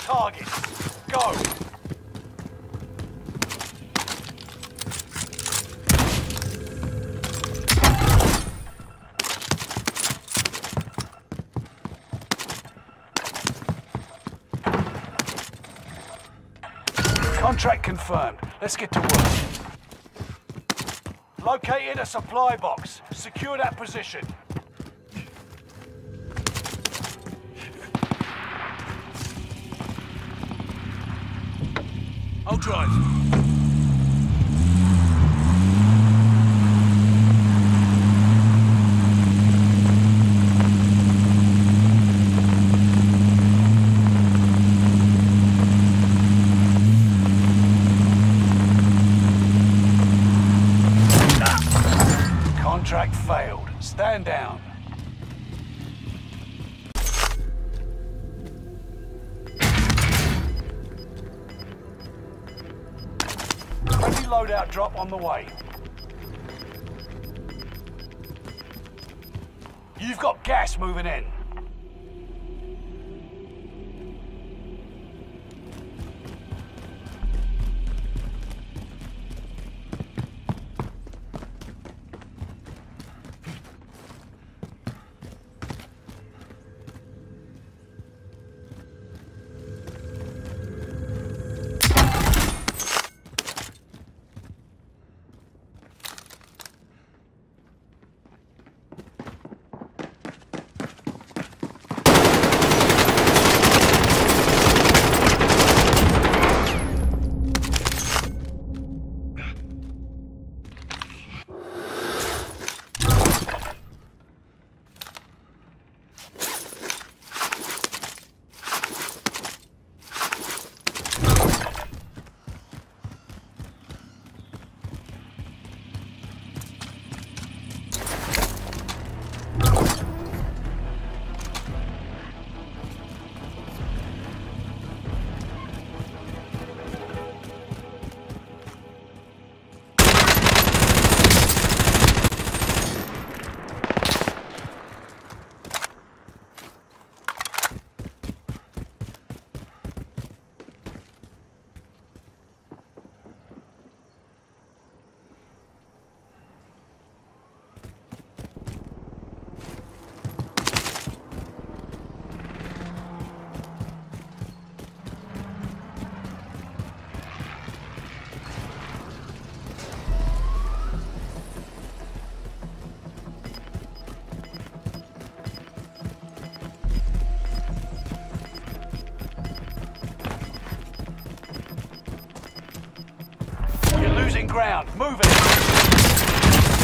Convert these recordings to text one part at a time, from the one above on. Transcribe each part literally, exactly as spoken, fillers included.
target. Go! Contract confirmed. Let's get to work. Located a supply box. Secure that position. I'll drive. Contract failed. Stand down. Heavy loadout drop on the way. You've got gas moving in. Ground, moving.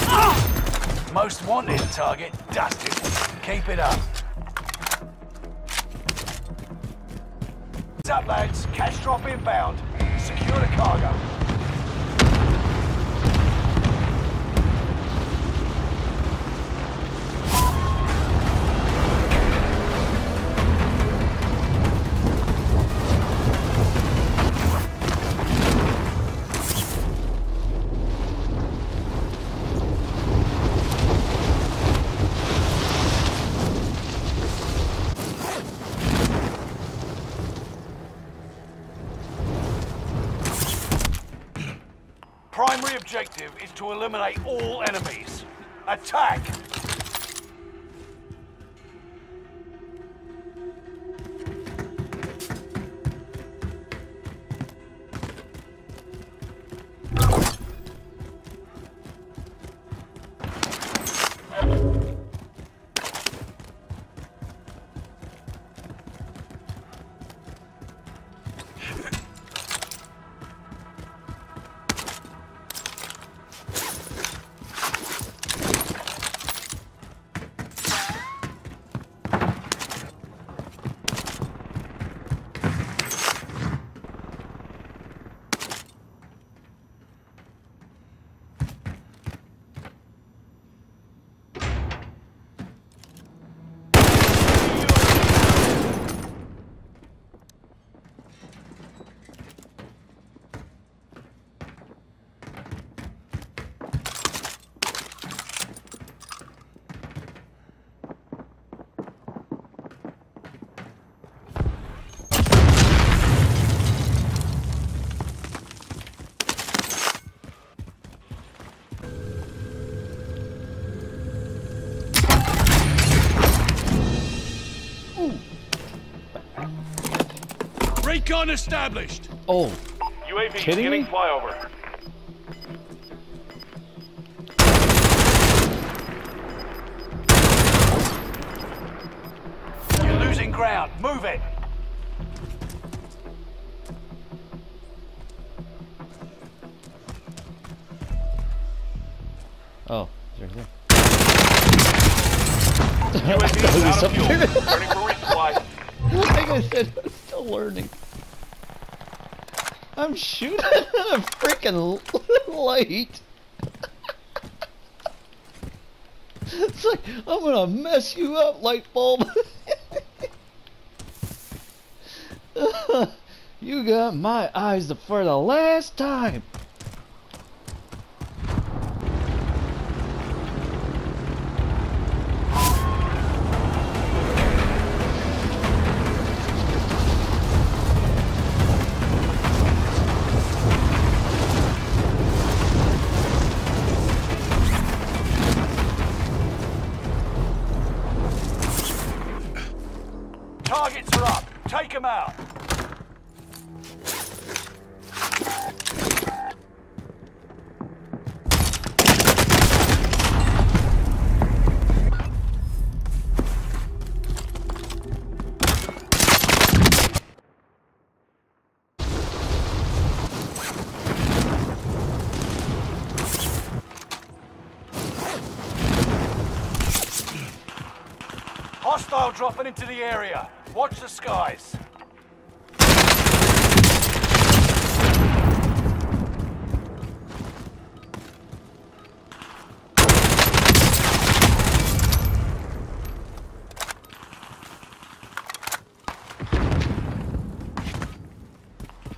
Ah! Most wanted target dusted. Keep it up. What's up, lads? Cash drop inbound. Secure the cargo. Primary objective is to eliminate all enemies. Attack! Recon established. Oh, U A V kidding me? Flyover. You're losing ground. Move it. Oh, there's him. U A V is out of fuel. Turning for resupply. Like I said, I'm still learning. I'm shooting a freaking light. It's like, I'm gonna mess you up, light bulb. You got my eyes for the last time. Targets are up. Take them out. Hostile dropping into the area. Watch the skies.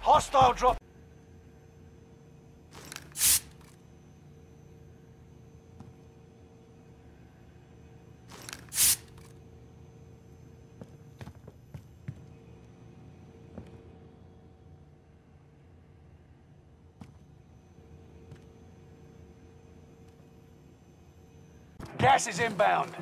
Hostile drop. Gas is inbound.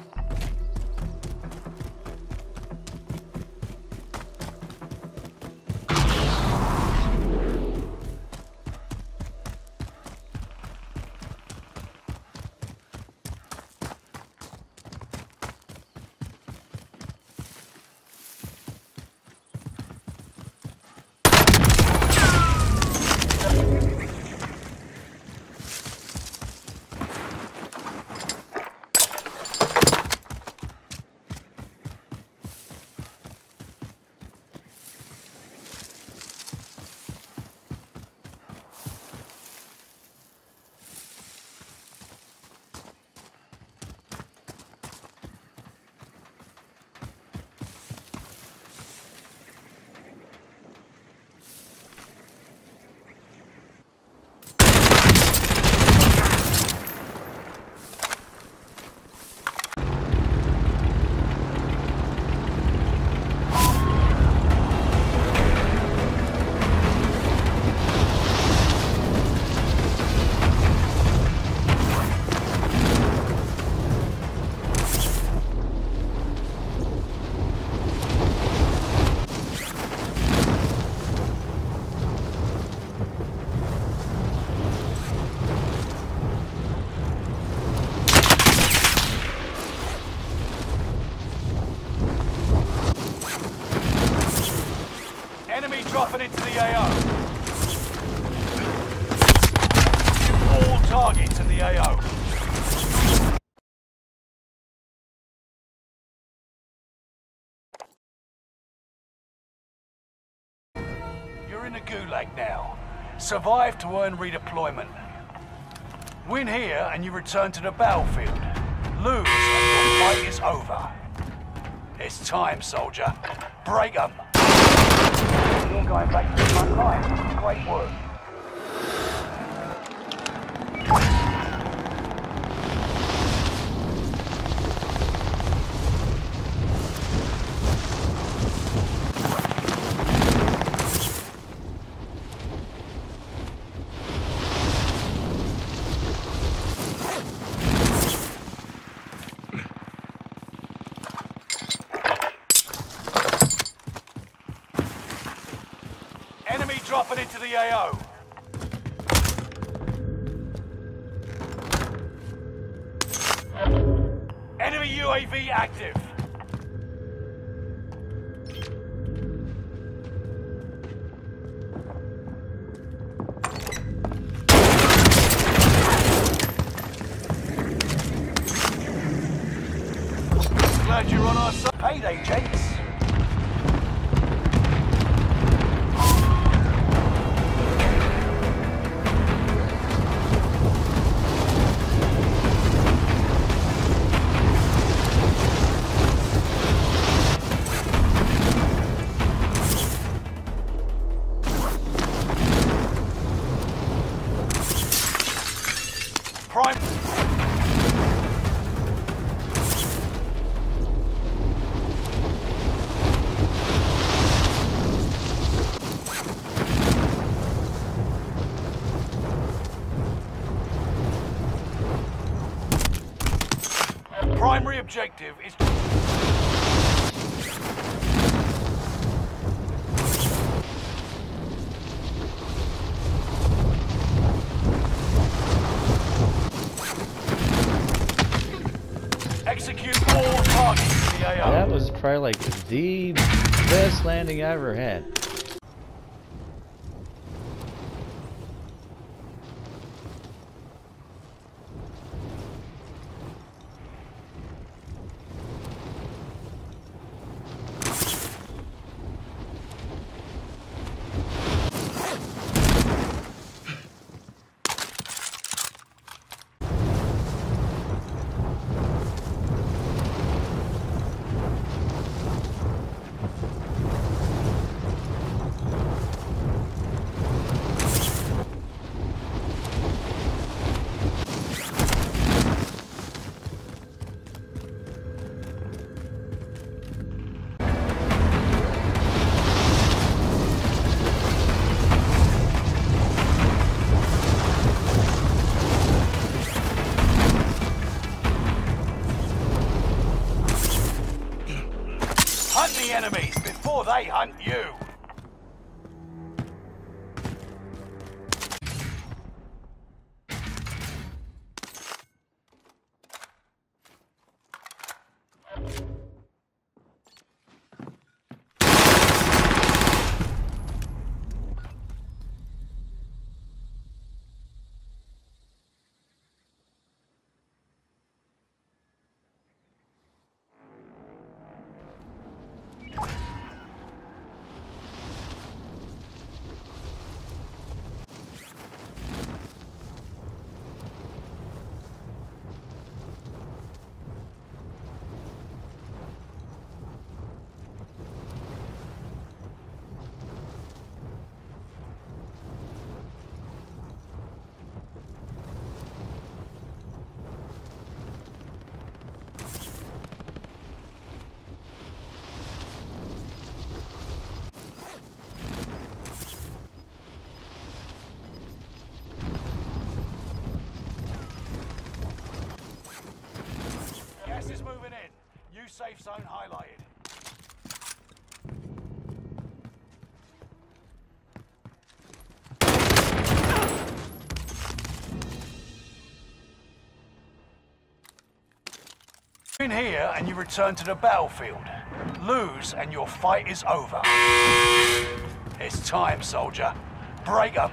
Dropping into the A O. Shoot all targets in the A O. You're in a gulag now. Survive to earn redeployment. Win here and you return to the battlefield. Lose and the fight is over. It's time, soldier. Break them. You're going back to the front line. Great work. Dropping into the A O. Enemy U A V active. Glad you're on our side. Payday, gents. Primary objective is to... execute all targets in the A O. That was probably like the best landing I ever had. Enemies before they hunt you. Safe zone highlighted. You're in here and you return to the battlefield. Lose and your fight is over. It's time, soldier. Break up.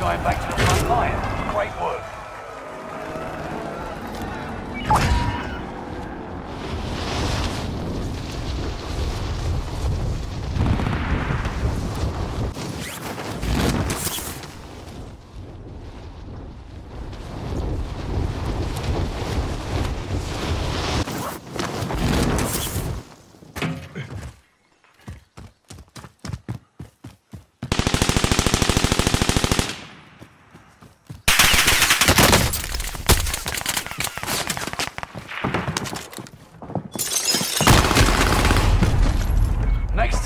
Going back to the front line. Great work.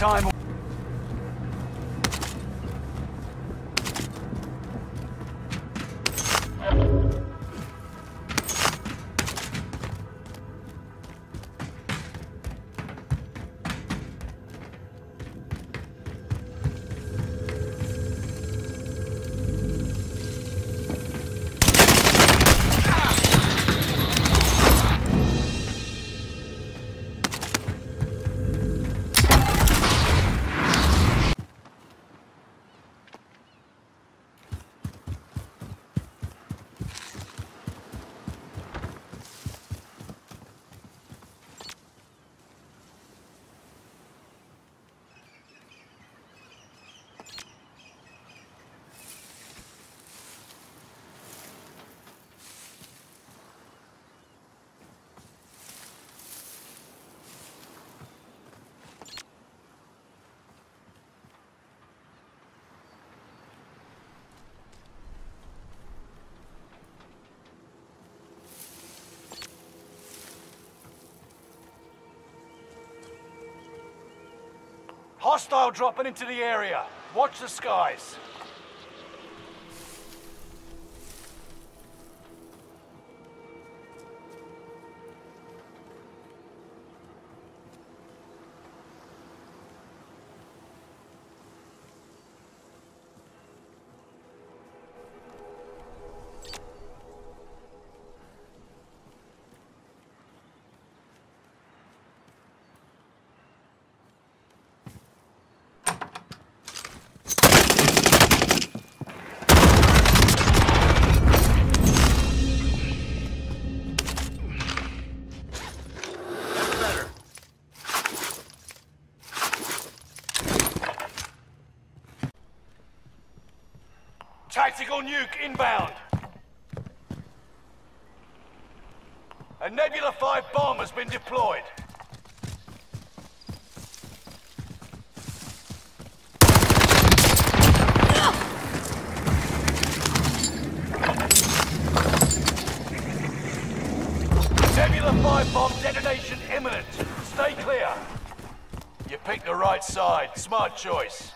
Time. Hostile dropping into the area. Watch the skies. Tactical nuke inbound. A Nebula five bomb has been deployed. Nebula five bomb detonation imminent. Stay clear. You picked the right side. Smart choice.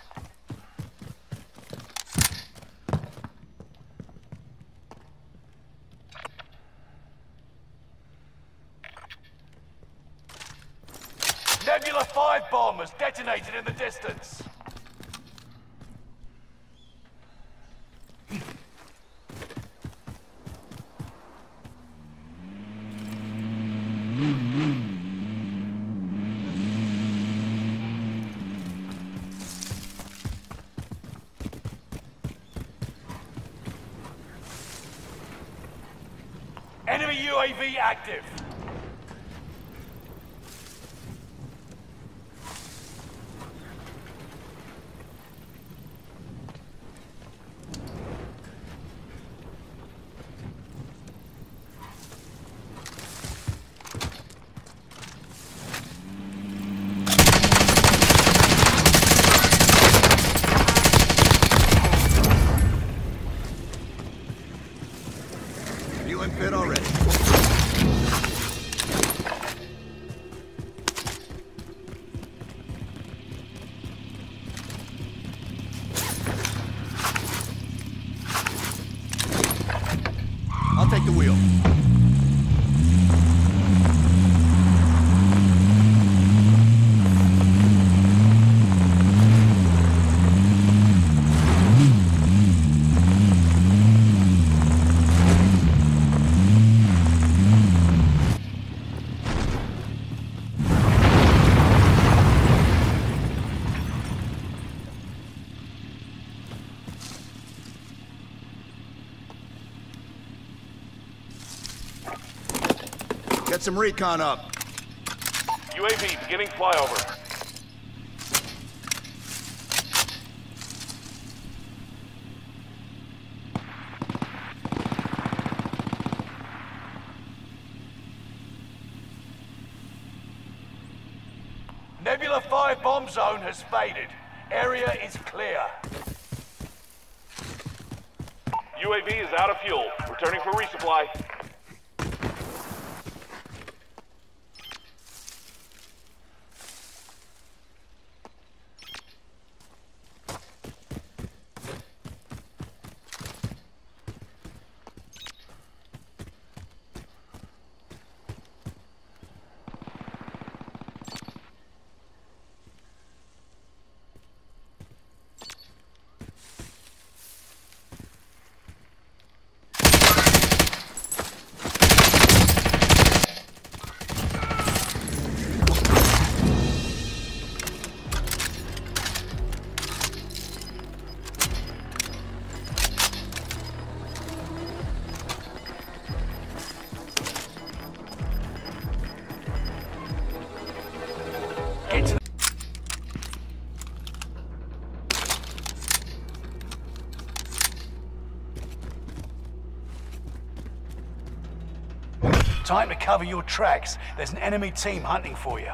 Nebula five bomb was detonated in the distance. Enemy U A V active. Good already. I'll take the wheel. Get some recon up. U A V beginning flyover. Nebula five bomb zone has faded. Area is clear. U A V is out of fuel. Returning for resupply. Time to cover your tracks. There's an enemy team hunting for you.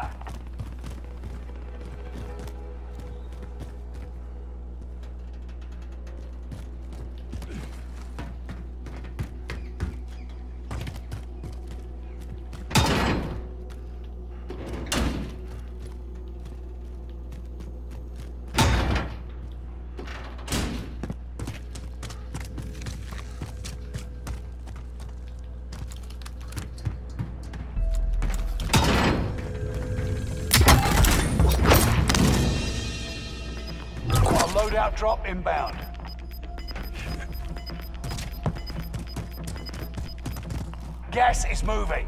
loadout drop inbound. Gas is moving.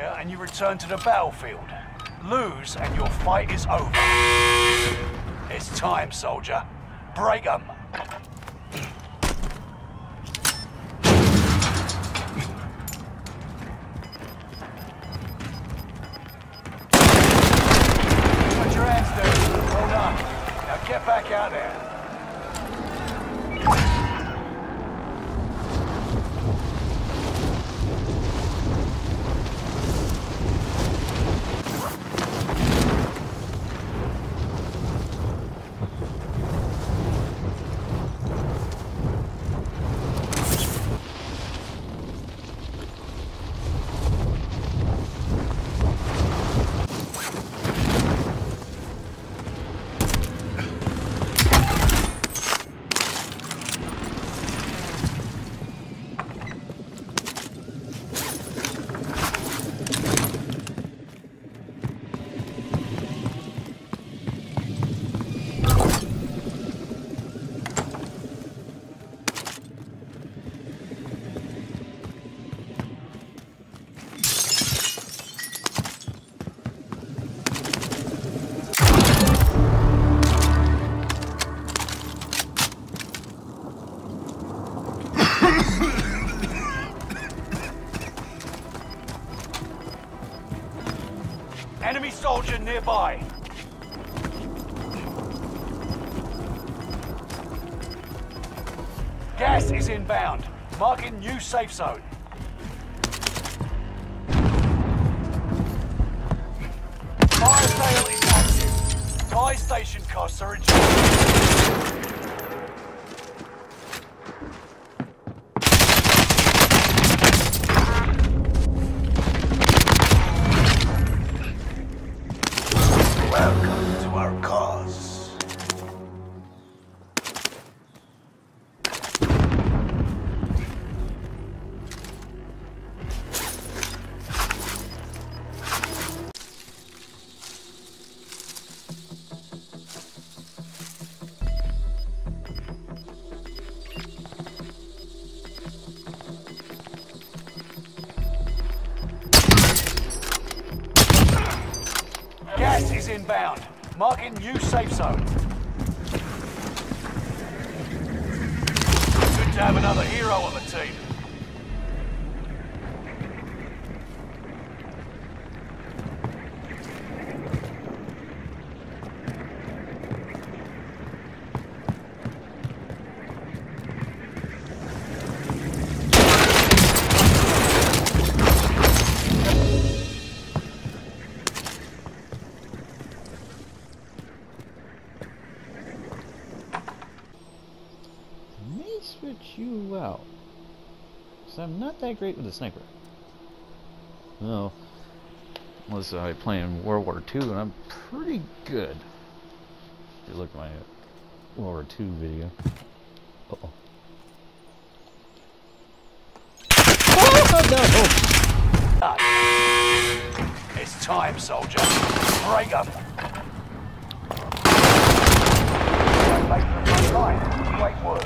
here and you return to the battlefield. Lose and your fight is over. It's time, soldier. Break 'em. Put your hands down. Well done. Now get back out there. Enemy soldier nearby. Gas is inbound. Marking new safe zone. Fire sale is active. Fire station costs are reduced. Inbound. Marking new safe zone. Good to have another hero on the team. Switch you out, because I'm not that great with the sniper. No, unless I play in World War Two, and I'm pretty good. If you look at my World War Two video. Uh oh. Oh no! It's time, soldier. Break up. Great work.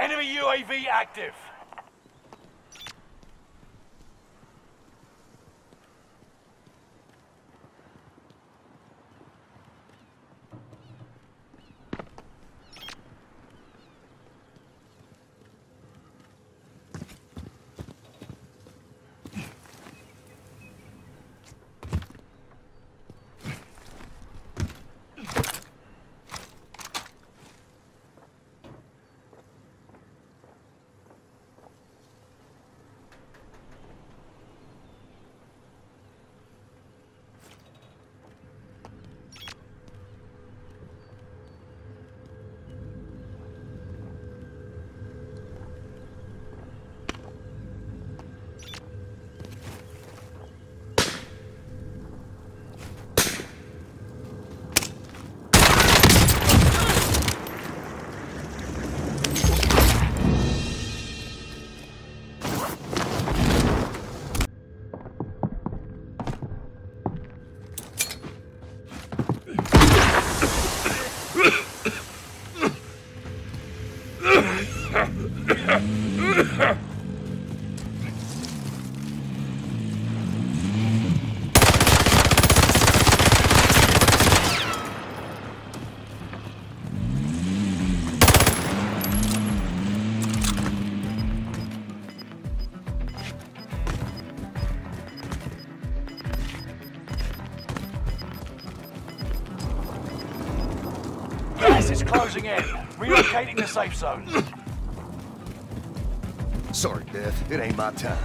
Enemy U A V active. Gas is closing in. Relocating the safe zone. Sorry, Beth. It ain't my time.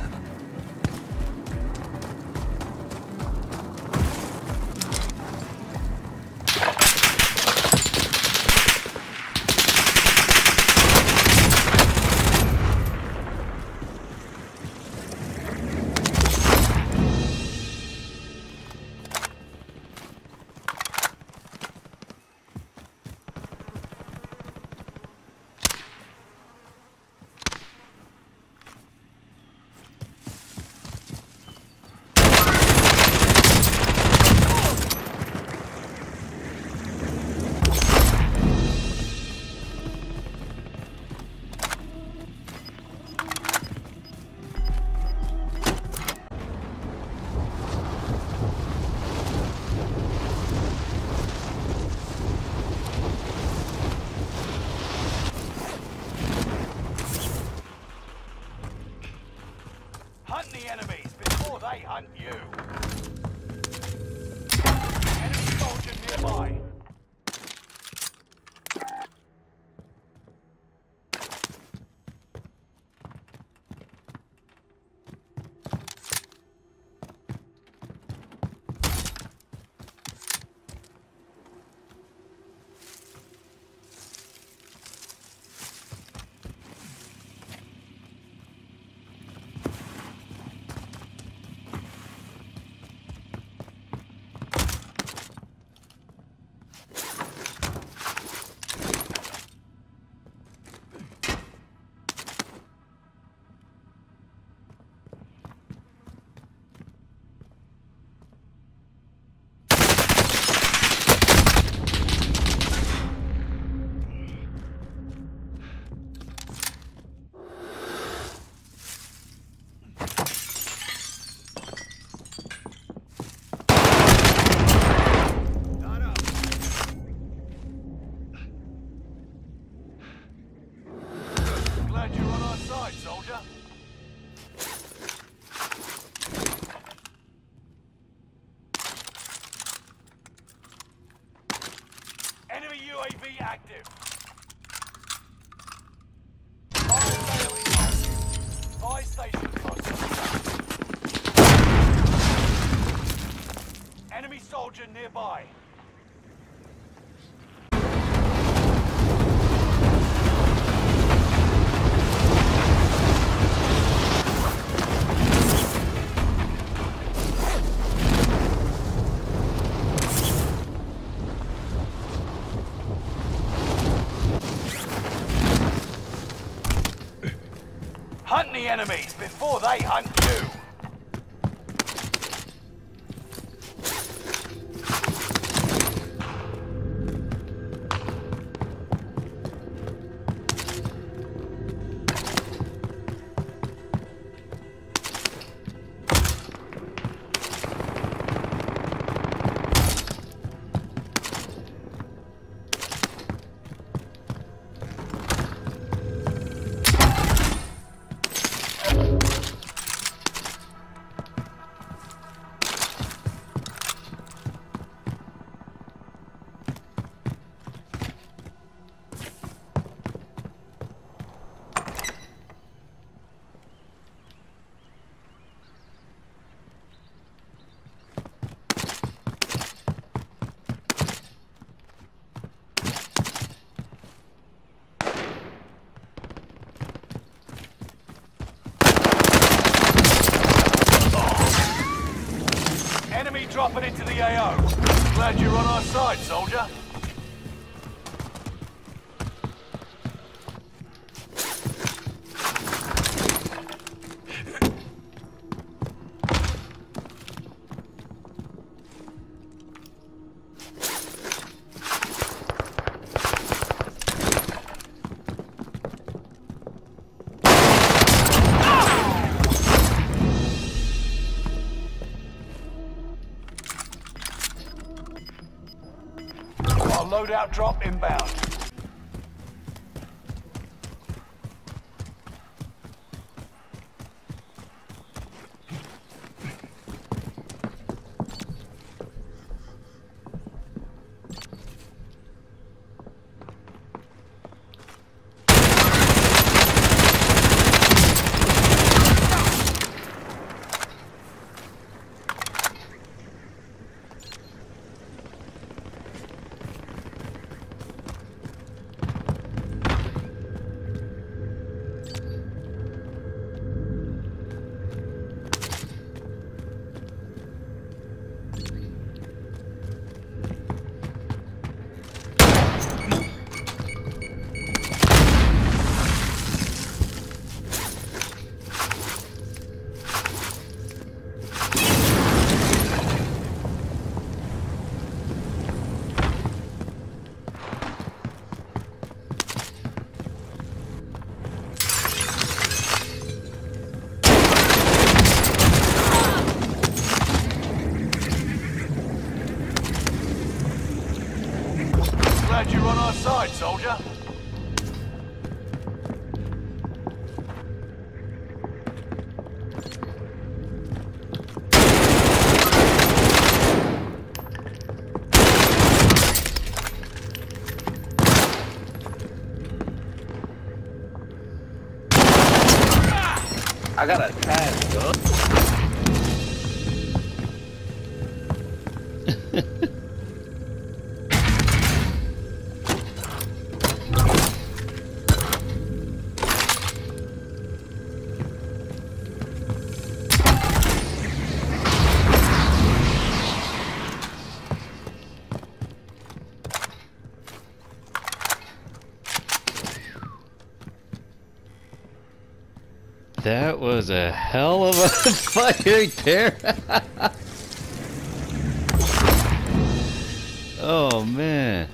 U A V active. Fire station contact. Enemy soldier nearby. Enemies before they hunt you. Dropping into the A O. Glad you're on our side, soldier. Loadout drop inbound. You're on our side, soldier. I got a task, bro. That was a hell of a fight right there. Oh, man.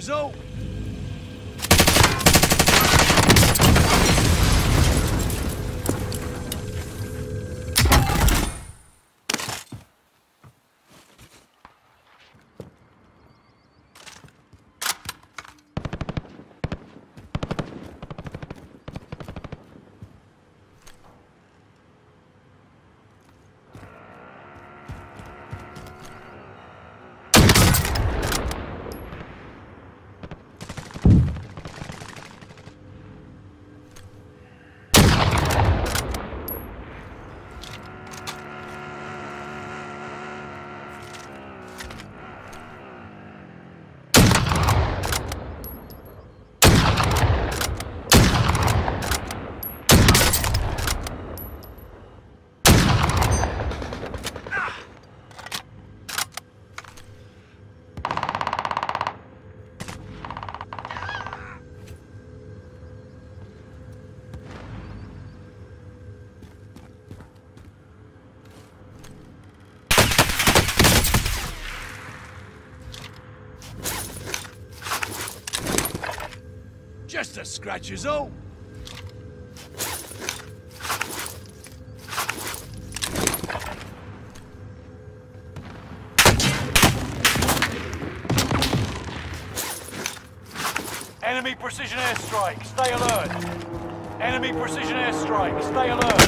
is over. Just a scratch is all. Enemy precision airstrike, stay alert. Enemy precision airstrike, stay alert.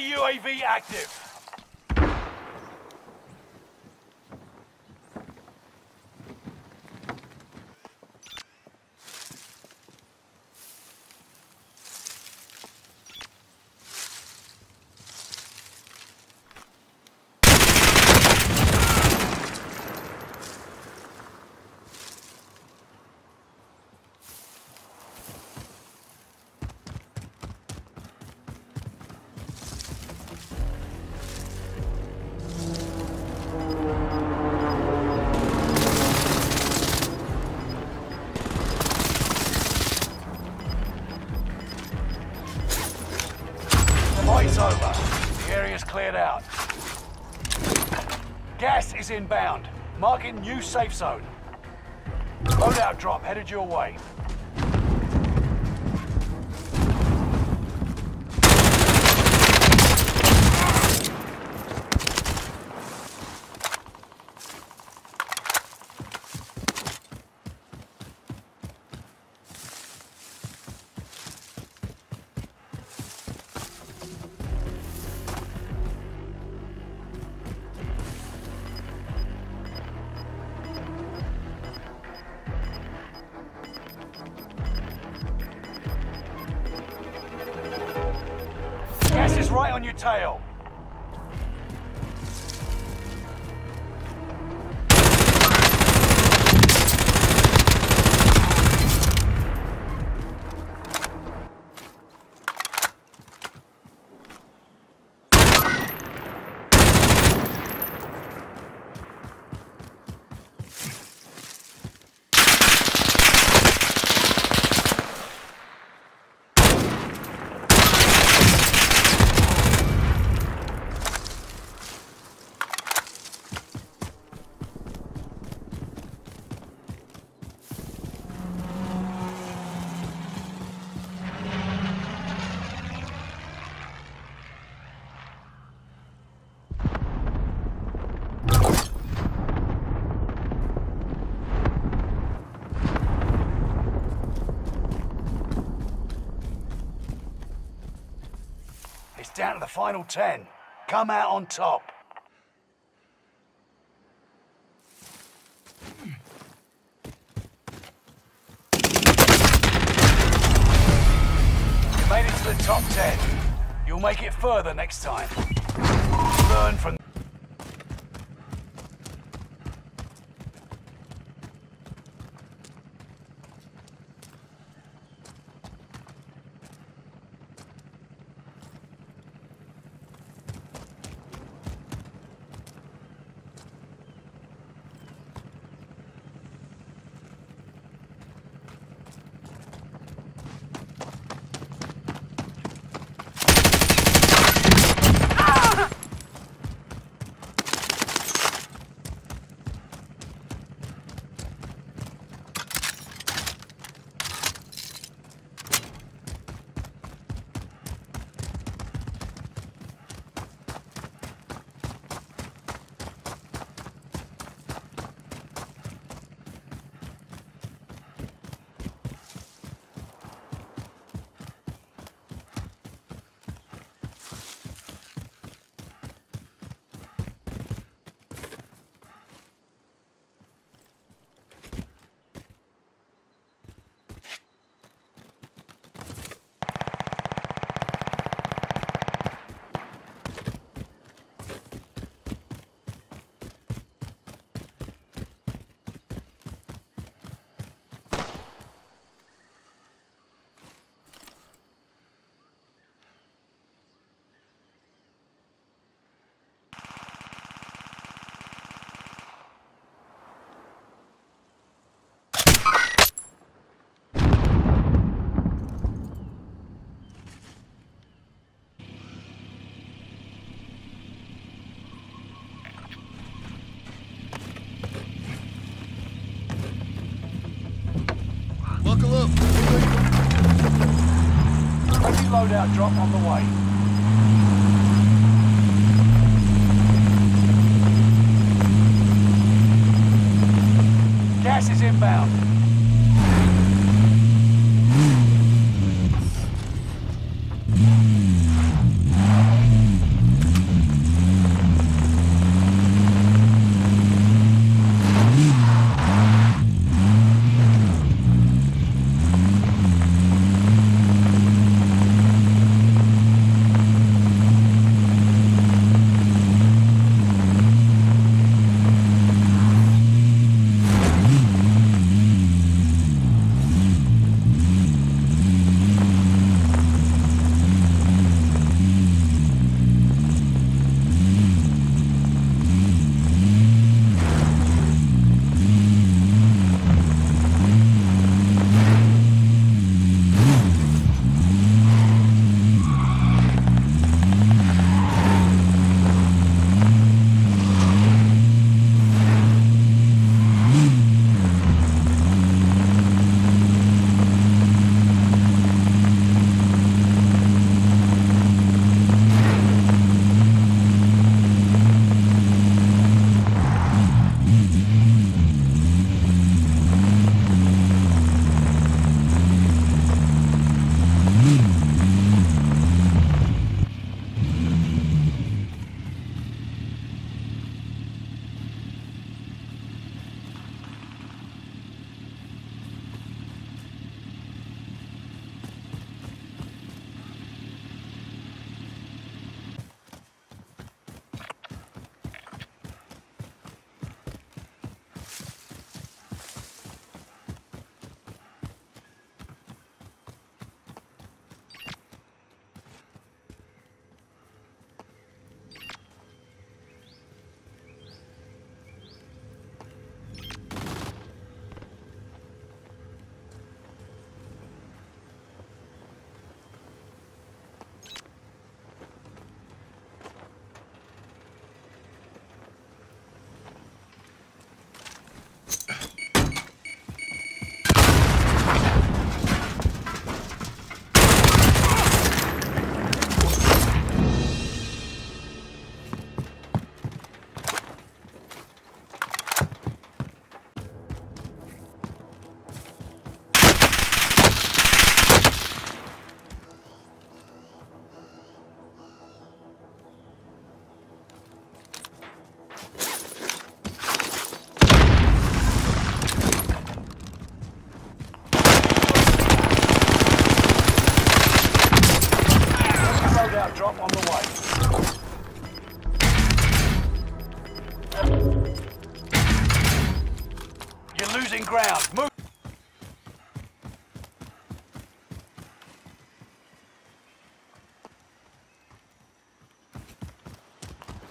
U A V active. is cleared out. Gas is inbound. Marking new safe zone. Loadout drop headed your way. Right on your tail. Down to the final ten. Come out on top. You made it to the top ten. You'll make it further next time. Learn from loadout drop on the way. Gas is inbound.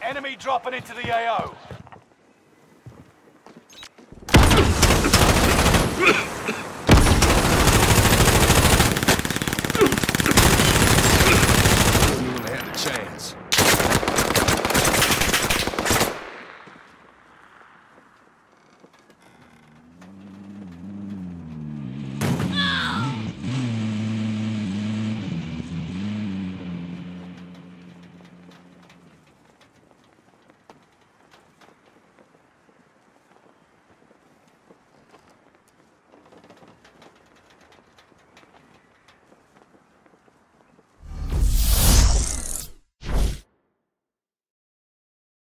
Enemy dropping into the A O.